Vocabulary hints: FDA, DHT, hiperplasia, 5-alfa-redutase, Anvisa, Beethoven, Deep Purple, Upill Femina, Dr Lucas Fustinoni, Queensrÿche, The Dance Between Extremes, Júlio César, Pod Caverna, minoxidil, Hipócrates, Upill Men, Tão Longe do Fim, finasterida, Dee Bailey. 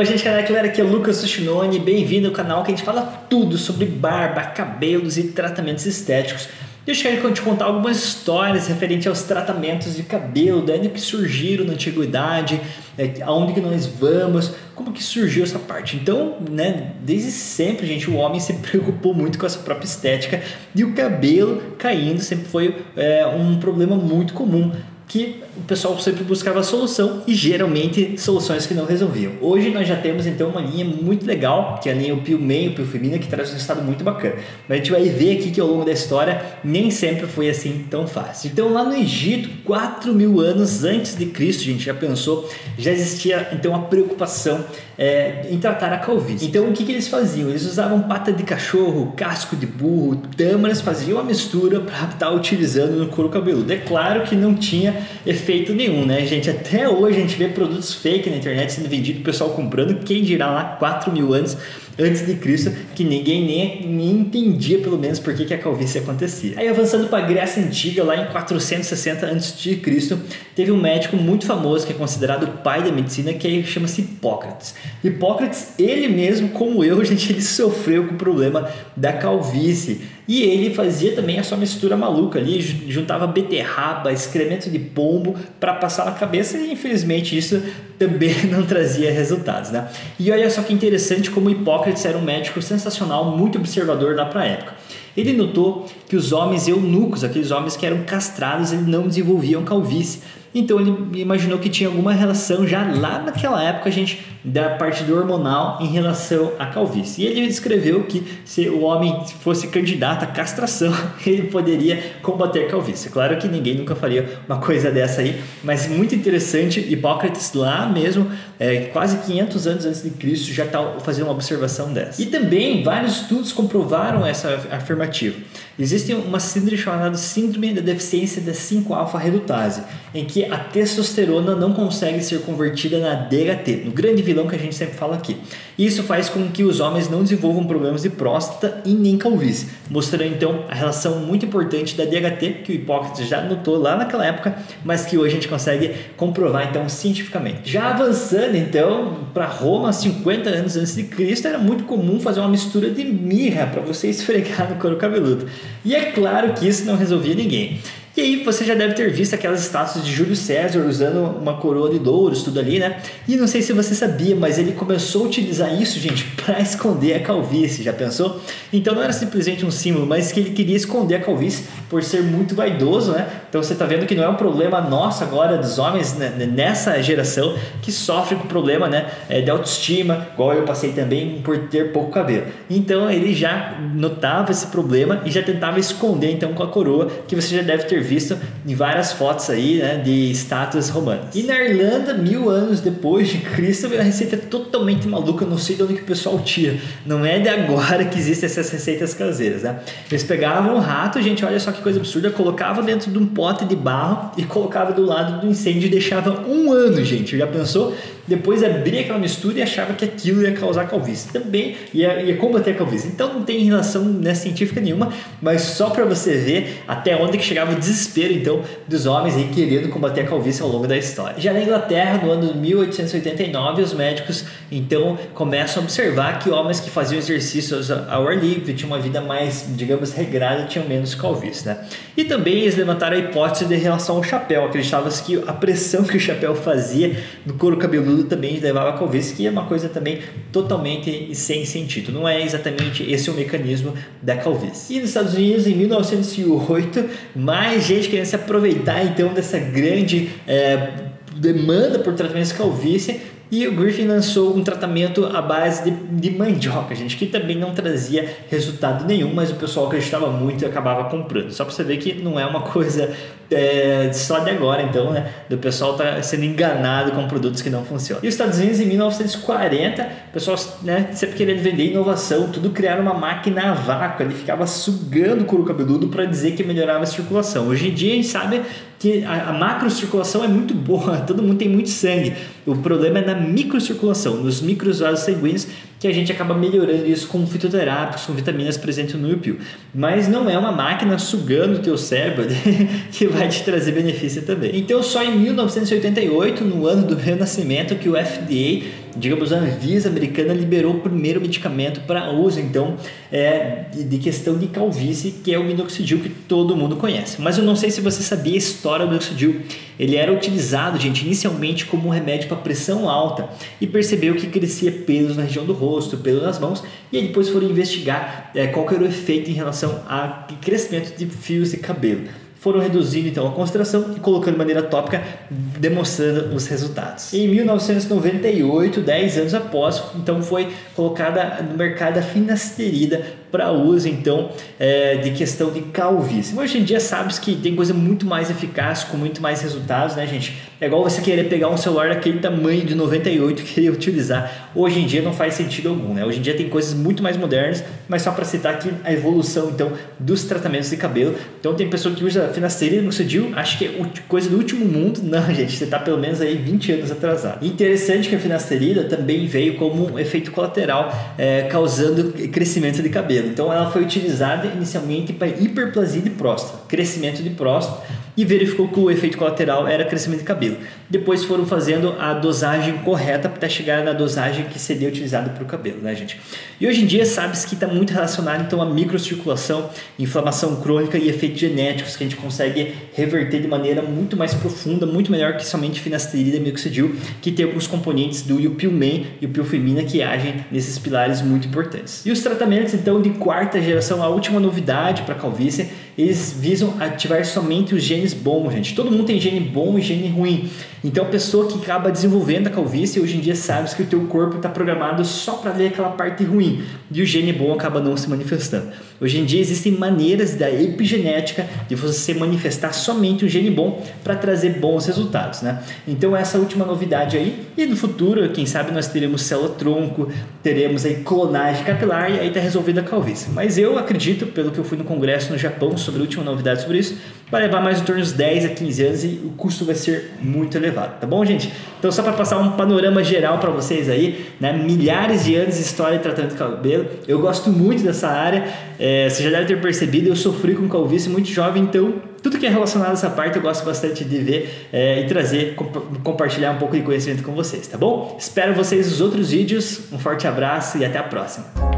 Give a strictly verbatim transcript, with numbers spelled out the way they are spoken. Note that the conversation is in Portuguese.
Oi gente, canal galera, aqui é Lucas Fustinoni, bem-vindo ao canal que a gente fala tudo sobre barba, cabelos e tratamentos estéticos. Deixa eu te contar algumas histórias referentes aos tratamentos de cabelo, de onde que surgiram na antiguidade, aonde que nós vamos, como que surgiu essa parte. Então, né, desde sempre, gente, o homem se preocupou muito com a sua própria estética e o cabelo caindo sempre foi é, um problema muito comum, que o pessoal sempre buscava solução e geralmente soluções que não resolviam. Hoje nós já temos então uma linha muito legal, que é a linha Pio Meio, Pio Femina, que traz um resultado muito bacana. Mas a gente vai ver aqui que ao longo da história nem sempre foi assim tão fácil. Então lá no Egito, quatro mil anos antes de Cristo, gente, já pensou, já existia então a preocupação é, em tratar a calvície. Então o que, que eles faziam? Eles usavam pata de cachorro, casco de burro, tâmaras, faziam uma mistura para estar utilizando no couro cabeludo. É claro que não tinha efeito nenhum, né gente? Até hoje a gente vê produtos fake na internet sendo vendido, o pessoal comprando, quem dirá lá quatro mil anos antes de Cristo, que ninguém nem, nem entendia pelo menos por que, que a calvície acontecia. Aí avançando para a Grécia Antiga, lá em quatrocentos e sessenta antes de Cristo, teve um médico muito famoso que é considerado o pai da medicina, que chama-se Hipócrates. Hipócrates, ele mesmo, como eu, gente, ele sofreu com o problema da calvície. E ele fazia também a sua mistura maluca ali, juntava beterraba, excremento de pombo para passar na cabeça e infelizmente isso também não trazia resultados, né? E olha só que interessante como Hipócrates era um médico sensacional, muito observador lá para a época. Ele notou que os homens eunucos, aqueles homens que eram castrados, eles não desenvolviam calvície. Então ele imaginou que tinha alguma relação já lá naquela época, gente, da parte do hormonal em relação à calvície. E ele escreveu que se o homem fosse candidato à castração, ele poderia combater a calvície. Claro que ninguém nunca faria uma coisa dessa aí, mas muito interessante. Hipócrates lá mesmo, é, quase quinhentos anos antes de Cristo, já está fazendo uma observação dessa. E também vários estudos comprovaram essa afirmativa. Existe uma síndrome chamada síndrome da deficiência da cinco alfa redutase, em que a testosterona não consegue ser convertida na D H T, no grande vilão que a gente sempre fala aqui. Isso faz com que os homens não desenvolvam problemas de próstata e nem calvície, mostrando então a relação muito importante da D H T, que o Hipócrates já notou lá naquela época, mas que hoje a gente consegue comprovar então cientificamente. Já avançando então para Roma, cinquenta anos antes de Cristo, era muito comum fazer uma mistura de mirra para você esfregar no couro cabeludo. E é claro que isso não resolvia ninguém. E aí você já deve ter visto aquelas estátuas de Júlio César usando uma coroa de louros, tudo ali, né? E não sei se você sabia, mas ele começou a utilizar isso, gente, para esconder a calvície, já pensou? Então não era simplesmente um símbolo, mas que ele queria esconder a calvície por ser muito vaidoso, né? Então você está vendo que não é um problema nosso agora, dos homens, né, nessa geração, que sofre com o problema, né, de autoestima, igual eu passei também por ter pouco cabelo. Então ele já notava esse problema e já tentava esconder então com a coroa, que você já deve ter visto em várias fotos aí, né, de estátuas romanas. E na Irlanda, mil anos depois de Cristo, veio uma receita totalmente maluca, eu não sei de onde que o pessoal tira, não é de agora que existem essas receitas caseiras, né? Eles pegavam um rato, gente, olha só que coisa absurda, colocavam dentro de um pote de barro e colocavam do lado do incêndio e deixavam um ano, gente, já pensou? Depois abria aquela mistura e achava que aquilo ia causar calvície, também ia, ia combater a calvície. Então não tem relação, né, científica nenhuma, mas só para você ver até onde que chegava o desespero então dos homens aí querendo combater a calvície ao longo da história. Já na Inglaterra, no ano mil oitocentos e oitenta e nove, os médicos então começam a observar que homens que faziam exercícios ao ar livre, tinham uma vida mais, digamos, regrada, tinham menos calvície, né? E também eles levantaram a hipótese de relação ao chapéu, acreditavam-se que a pressão que o chapéu fazia no couro cabeludo também levava a calvície, que é uma coisa também totalmente sem sentido. Não é exatamente esse o mecanismo da calvície. E nos Estados Unidos, em mil novecentos e oito, mais gente querendo se aproveitar então dessa grande é, demanda por tratamentos de calvície, e o Griffin lançou um tratamento à base de, de mandioca, gente, que também não trazia resultado nenhum, mas o pessoal acreditava muito e acabava comprando. Só para você ver que não é uma coisa é, só de agora, então, né? O pessoal tá sendo enganado com produtos que não funcionam. E os Estados Unidos, em mil novecentos e quarenta, o pessoal, né, sempre querendo vender inovação, tudo, criaram uma máquina a vácuo, ele ficava sugando o couro cabeludo para dizer que melhorava a circulação. Hoje em dia a gente sabe que a, a macrocirculação é muito boa, todo mundo tem muito sangue. O problema é na microcirculação, nos micros vasos sanguíneos, que a gente acaba melhorando isso com fitoterápicos, com vitaminas presentes no Upill. Mas não é uma máquina sugando o teu cérebro que vai te trazer benefício também. Então, só em mil novecentos e oitenta e oito, no ano do meu nascimento, que o F D A, digamos a Anvisa americana, liberou o primeiro medicamento para uso, então, é, de questão de calvície, que é o minoxidil, que todo mundo conhece. Mas eu não sei se você sabia a história do minoxidil. Ele era utilizado, gente, inicialmente como um remédio para pressão alta, e percebeu que crescia pelos na região do rosto, pelos nas mãos, e aí depois foram investigar é, qual que era o efeito em relação a crescimento de fios de cabelo. Foram reduzindo então a concentração e colocando de maneira tópica, demonstrando os resultados. Em mil novecentos e noventa e oito, dez anos após, então foi colocada no mercado a finasterida para uso então é, de questão de calvície. Hoje em dia sabes que tem coisa muito mais eficaz, com muito mais resultados, né, gente? É igual você querer pegar um celular daquele tamanho de noventa e oito e querer utilizar. Hoje em dia não faz sentido algum, né? Hoje em dia tem coisas muito mais modernas, mas só para citar aqui a evolução então dos tratamentos de cabelo. Então tem pessoa que usa finasterida, minoxidil, acho que é coisa do último mundo. Não, gente, você está pelo menos aí vinte anos atrasado. Interessante que a finasterida também veio como um efeito colateral, é, causando crescimento de cabelo. Então ela foi utilizada inicialmente para hiperplasia de próstata, crescimento de próstata, e verificou que o efeito colateral era crescimento de cabelo. Depois foram fazendo a dosagem correta até chegar na dosagem que seria utilizada para o cabelo, né, gente? E hoje em dia sabe-se que está muito relacionado então a microcirculação, inflamação crônica e efeitos genéticos, que a gente consegue reverter de maneira muito mais profunda, muito melhor que somente finasterida e minoxidil, que tem alguns componentes do Upill Men e Upill Femina que agem nesses pilares muito importantes. E os tratamentos então de quarta geração, a última novidade para a calvície, eles visam ativar somente os genes bons, gente. Todo mundo tem gene bom e gene ruim. Então a pessoa que acaba desenvolvendo a calvície, hoje em dia sabe que o teu corpo está programado só para ler aquela parte ruim, e o gene bom acaba não se manifestando. Hoje em dia existem maneiras da epigenética de você manifestar somente um gene bom para trazer bons resultados, né? Então essa última novidade aí, e no futuro, quem sabe, nós teremos célula-tronco, teremos aí clonagem capilar, e aí está resolvida a calvície. Mas eu acredito, pelo que eu fui no congresso no Japão sobre a última novidade sobre isso, vai levar mais em torno dos dez a quinze anos, e o custo vai ser muito elevado, tá bom, gente? Então só para passar um panorama geral para vocês aí, né? Milhares de anos de história de tratamento de cabelo. Eu gosto muito dessa área, é, você já deve ter percebido, eu sofri com calvície muito jovem, então tudo que é relacionado a essa parte eu gosto bastante de ver é, e trazer, comp compartilhar um pouco de conhecimento com vocês, tá bom? Espero vocês nos outros vídeos, um forte abraço e até a próxima!